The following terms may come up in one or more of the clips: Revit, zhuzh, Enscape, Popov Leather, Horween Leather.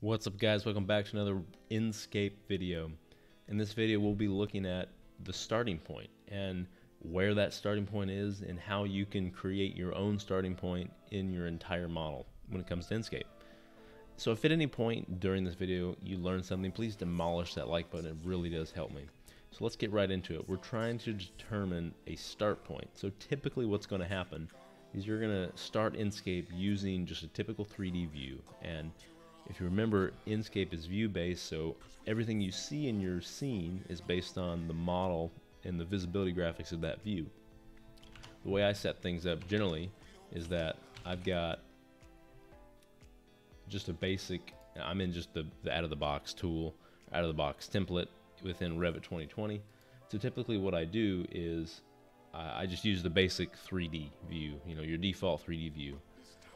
What's up, guys? Welcome back to another Enscape video. In this video we'll be looking at the starting point and where that starting point is and how you can create your own starting point in your entire model when it comes to Enscape. So if at any point during this video you learn something, please demolish that like button. It really does help me. So let's get right into it. We're trying to determine a start point. So typically what's going to happen is you're going to start Enscape using just a typical 3D view, and if you remember, Enscape is view-based, so everything you see in your scene is based on the model and the visibility graphics of that view. The way I set things up generally is that I've got just a basic, I'm in just the out-of-the-box tool, out-of-the-box template within Revit 2020. So typically what I do is I just use the basic 3D view, you know, your default 3D view.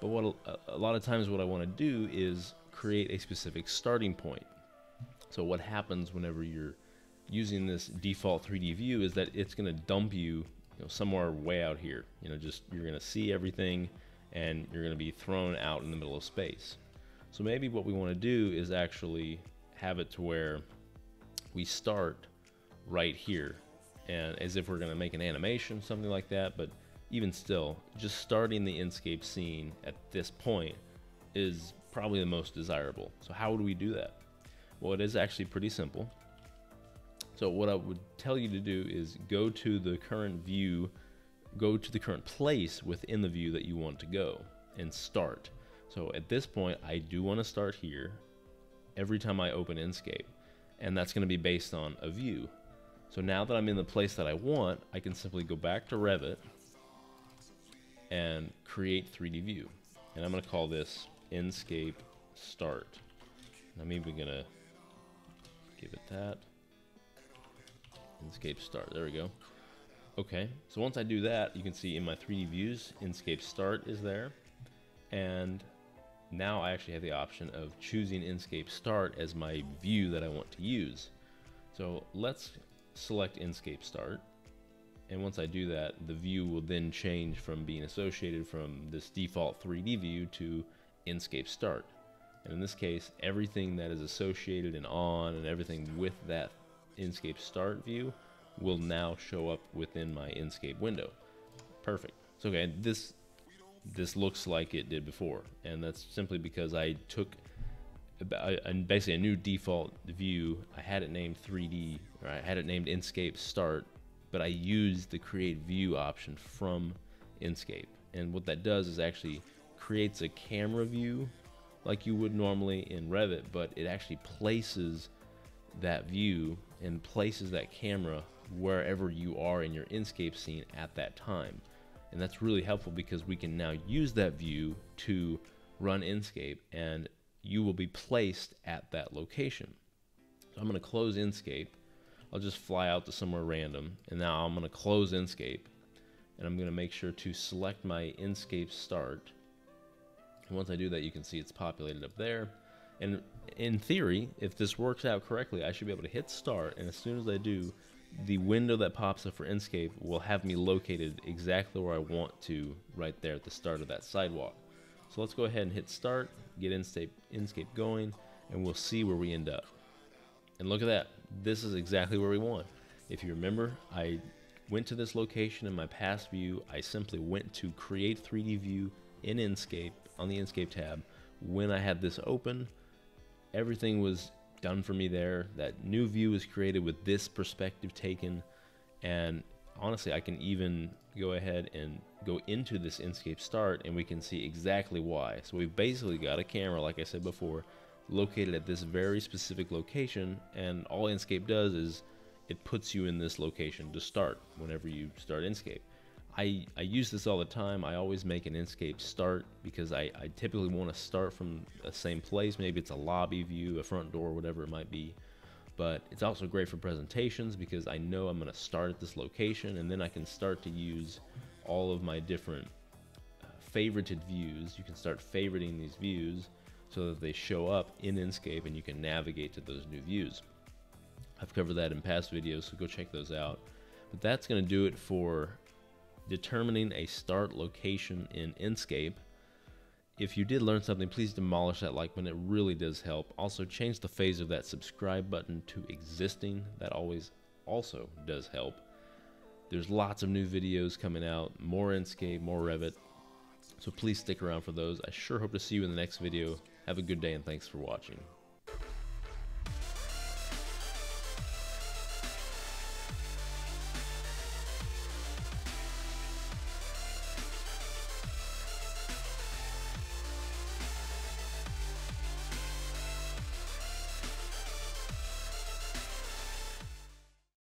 But what a lot of times what I want to do is create a specific starting point. So what happens whenever you're using this default 3D view is that it's going to dump you, somewhere way out here. Just you're going to see everything and you're going to be thrown out in the middle of space. So maybe what we want to do is actually have it to where we start right here, and as if we're going to make an animation, something like that. But even still, just starting the Enscape scene at this point is probably the most desirable. So how would we do that? Well, it is actually pretty simple. So what I would tell you to do is go to the current view, go to the current place within the view that you want to go and start. So at this point, I do want to start here every time I open Enscape, and that's going to be based on a view. So now that I'm in the place that I want, I can simply go back to Revit and create 3D view. And I'm going to call this Enscape start. And I'm even going to give it that. Enscape start. There we go. Okay. So once I do that, you can see in my 3D views, Enscape start is there. And now I actually have the option of choosing Enscape start as my view that I want to use. So let's select Enscape start. And once I do that, the view will then change from being associated from this default 3D view to Enscape start. And in this case, everything that is associated and on and everything with that Enscape start view will now show up within my Enscape window. Perfect. So okay, this looks like it did before, and that's simply because I took basically a new default view. I had it named 3D, or I had it named Enscape start, but I used the create view option from Enscape. And what that does is actually creates a camera view like you would normally in Revit, but it actually places that view and places that camera wherever you are in your Enscape scene at that time. And that's really helpful because we can now use that view to run Enscape, and you will be placed at that location. So I'm going to close Enscape. I'll just fly out to somewhere random, and now I'm going to close Enscape, and I'm going to make sure to select my Enscape start. And once I do that, you can see it's populated up there. And in theory, if this works out correctly, I should be able to hit start, and as soon as I do, the window that pops up for Enscape will have me located exactly where I want to, right there at the start of that sidewalk. So let's go ahead and hit start, get Enscape going, and we'll see where we end up. And look at that. This is exactly where we want. If you remember, I went to this location in my past view. I simply went to create 3D view in Enscape on the Enscape tab. When I had this open, everything was done for me there. That new view was created with this perspective taken. And honestly, I can even go ahead and go into this Enscape start, and we can see exactly why. So we've basically got a camera, like I said before, located at this very specific location, and all Enscape does is it puts you in this location to start whenever you start Enscape. I use this all the time. I always make an Enscape start because I typically want to start from the same place. Maybe it's a lobby view, a front door, whatever it might be. But it's also great for presentations because I know I'm going to start at this location, and then I can start to use all of my different favorited views. You can start favoriting these views so that they show up in Enscape and you can navigate to those new views. I've covered that in past videos, so go check those out. But that's going to do it for determining a start location in Enscape. If you did learn something, please demolish that like button. It really does help. Also, change the phase of that subscribe button to existing. That always also does help. There's lots of new videos coming out, more Enscape, more Revit. So please stick around for those. I sure hope to see you in the next video. Have a good day and thanks for watching.